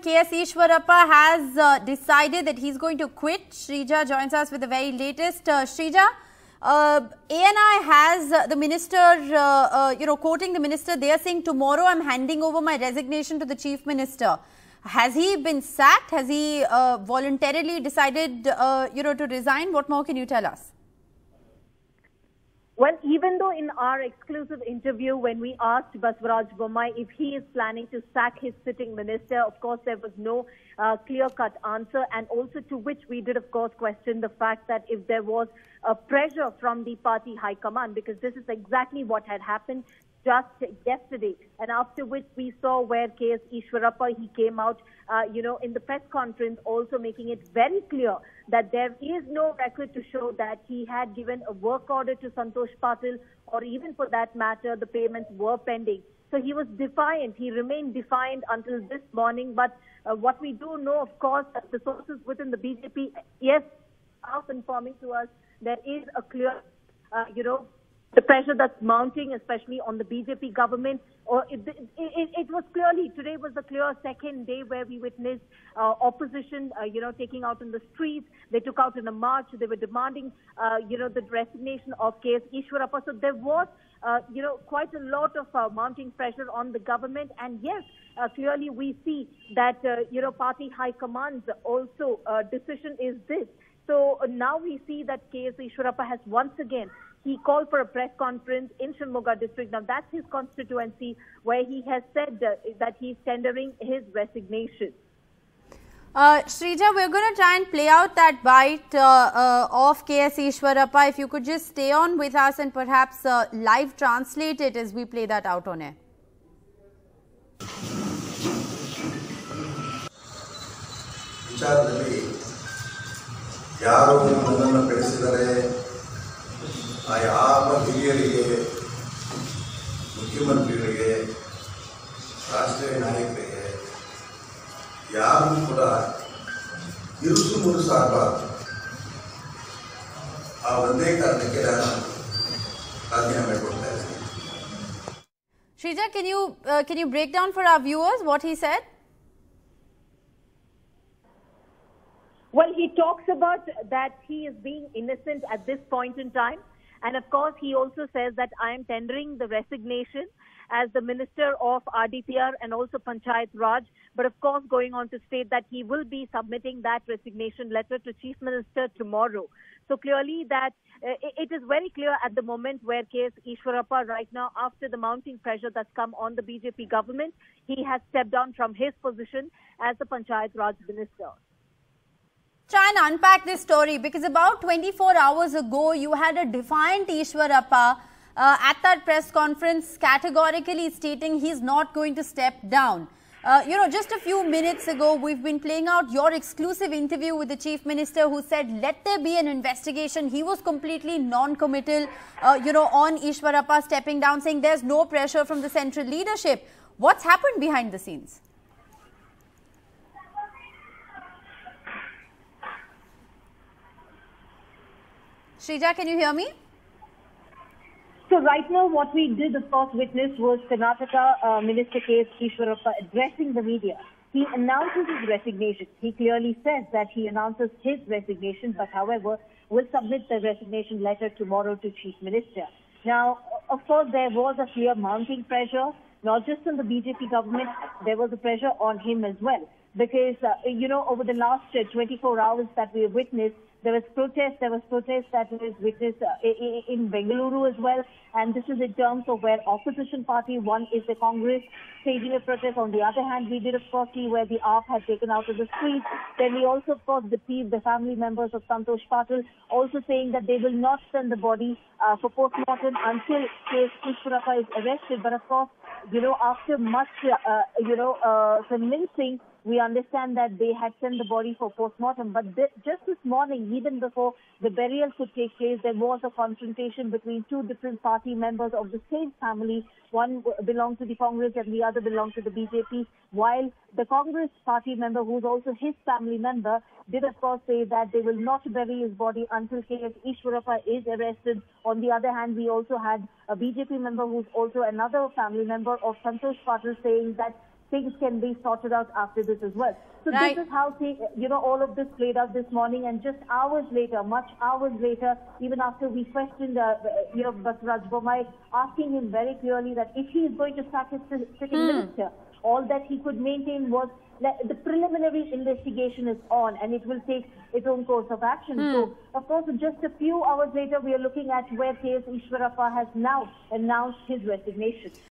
K.S. Eshwarappa has decided that he's going to quit. Shreeja joins us with the very latest. Shreeja, ANI has the minister, quoting the minister, they are saying tomorrow I'm handing over my resignation to the chief minister. Has he been sacked? Has he voluntarily decided, to resign? What more can you tell us? Well, even though in our exclusive interview when we asked Basavaraj Bommai if he is planning to sack his sitting minister, of course there was no clear-cut answer, and also to which we did of course question the fact that if there was a pressure from the party high command, because this is exactly what had happened just yesterday, and after which we saw where K.S. Eshwarappa, he came out, in the press conference also making it very clear that there is no record to show that he had given a work order to Santosh Patil, or even for that matter, the payments were pending. So he was defiant. He remained defiant until this morning. But what we do know, of course, that the sources within the BJP, yes, are informing to us there is a clear, the pressure that's mounting, especially on the BJP government. Or it was clearly, today was the clear second day where we witnessed opposition, taking out in the streets. They took out in a march. They were demanding, the resignation of K.S. Eshwarappa. So there was, quite a lot of mounting pressure on the government. And yes, clearly we see that, party high command's also decision is this. So now we see that K.S. Eshwarappa has once again, he called for a press conference in Shimoga district. Now, that's his constituency, where he has said that he's tendering his resignation. Shreeja, we're going to try and play out that bite of K.S. Eshwarappa. If you could just stay on with us and perhaps live translate it as we play that out on air. ಯಾವ ಹಿರಿಯರಿಗೆ ಮುಖ್ಯಮಂತ್ರಿಗಳಿಗೆ ರಾಷ್ಟ್ರೀಯ ನಾಯಕರಿಗೆ ಯಾರು ಕೂಡ ಇರುಸು ಮುರುಸು ಆಗಬಾರ್ದು. ಆ ಒಂದೇ ಕಾರಣಕ್ಕೆ ನಾನು ರಾಜೀನಾಮೆ ಕೊಡ್ತಾ ಇದ್ದೀನಿ. Sreeja, can you break down for our viewers what he said? Well, he talks about that he is being innocent at this point in time. And of course, he also says that I am tendering the resignation as the Minister of RDPR and also Panchayat Raj. But of course, going on to state that he will be submitting that resignation letter to Chief Minister tomorrow. So clearly that it is very clear at the moment where K.S. Eshwarappa right now, after the mounting pressure that's come on the BJP government, he has stepped down from his position as the Panchayat Raj Minister. Try and unpack this story, because about 24 hours ago, you had a defiant Eshwarappa at that press conference categorically stating he's not going to step down. Just a few minutes ago, we've been playing out your exclusive interview with the Chief Minister, who said, let there be an investigation. He was completely non-committal, on Eshwarappa stepping down, saying there's no pressure from the central leadership. What's happened behind the scenes? Shreeja, can you hear me? So right now what we did of course witness was Karnataka Minister K.S. Eshwarappa addressing the media. He announces his resignation. He clearly says that he announces his resignation, but however will submit the resignation letter tomorrow to Chief Minister. Now of course there was a clear mounting pressure, not just on the BJP government, there was a pressure on him as well. Because, over the last 24 hours that we have witnessed, there was protest that was witnessed in Bengaluru as well. And this is in terms of where opposition party, one is the Congress, staging a protest. On the other hand, we did, of course, see where the AAP had taken out of the streets. Then we also, of course, the family members of Santosh Patil also saying that they will not send the body for post-mortem until K.S. Eshwarappa is arrested. But, of course, after much, convincing, we understand that they had sent the body for post-mortem. But just this morning, even before the burial could take place, there was a confrontation between two different party members of the same family. One belonged to the Congress and the other belonged to the BJP. While the Congress party member, who's also his family member, did of course say that they will not bury his body until K.S. Eshwarappa is arrested. On the other hand, we also had a BJP member who's also another family member of Santosh Patil saying that things can be sorted out after this as well. So right. This is how, all of this played out this morning, and just hours later, even after we questioned, Basavaraj Bommai, asking him very clearly that if he is going to sack his sitting minister, all that he could maintain was the preliminary investigation is on and it will take its own course of action. So, of course, just a few hours later, we are looking at where K.S. Eshwarappa has now announced his resignation.